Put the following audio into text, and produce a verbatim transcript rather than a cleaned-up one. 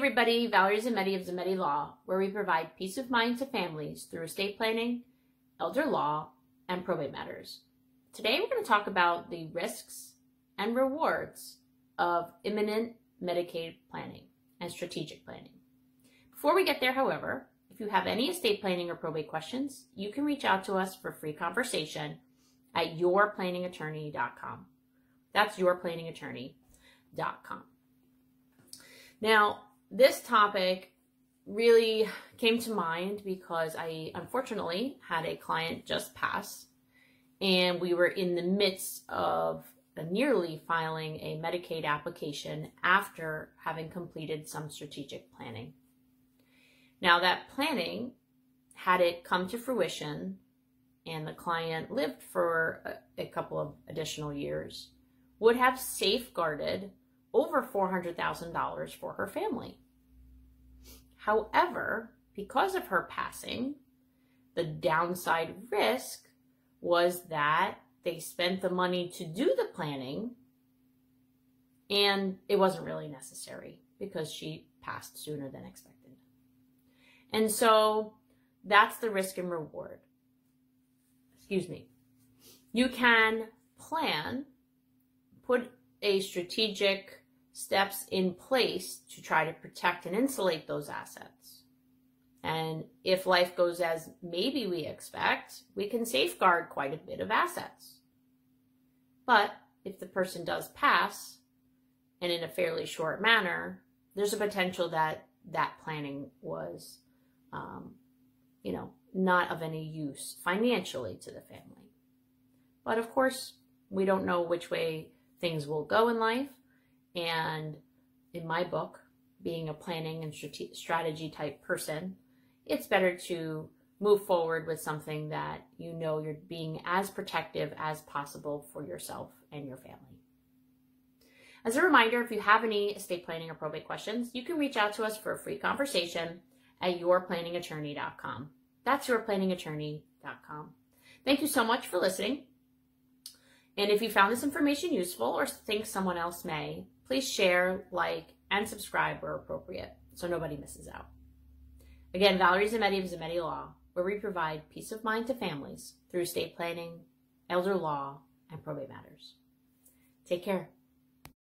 everybody, Valerie Zammitti of Zammitti Law, where we provide peace of mind to families through estate planning, elder law, and probate matters. Today we're going to talk about the risks and rewards of imminent Medicaid planning and strategic planning. Before we get there, however, if you have any estate planning or probate questions, you can reach out to us for free conversation at your planning attorney dot com. That's your planning attorney dot com. Now, this topic really came to mind because I unfortunately had a client just pass, and we were in the midst of nearly filing a Medicaid application after having completed some strategic planning. Now, that planning, had it come to fruition and the client lived for a, a couple of additional years, would have safeguarded over four hundred thousand dollars for her family. However, because of her passing, the downside risk was that they spent the money to do the planning and it wasn't really necessary because she passed sooner than expected. And so that's the risk and reward. Excuse me. You can plan, put a strategic steps in place to try to protect and insulate those assets. And if life goes as maybe we expect, we can safeguard quite a bit of assets. But if the person does pass, and in a fairly short manner, there's a potential that that planning was, um, you know, not of any use financially to the family. But of course, we don't know which way things will go in life. And in my book, being a planning and strategy type person, it's better to move forward with something that you know you're being as protective as possible for yourself and your family. As a reminder, if you have any estate planning or probate questions, you can reach out to us for a free conversation at your planning attorney dot com. That's your planning attorney dot com. Thank you so much for listening. And if you found this information useful or think someone else may, please share, like, and subscribe where appropriate so nobody misses out. Again, Valerie Zammitti of Zammitti Law, where we provide peace of mind to families through estate planning, elder law, and probate matters. Take care.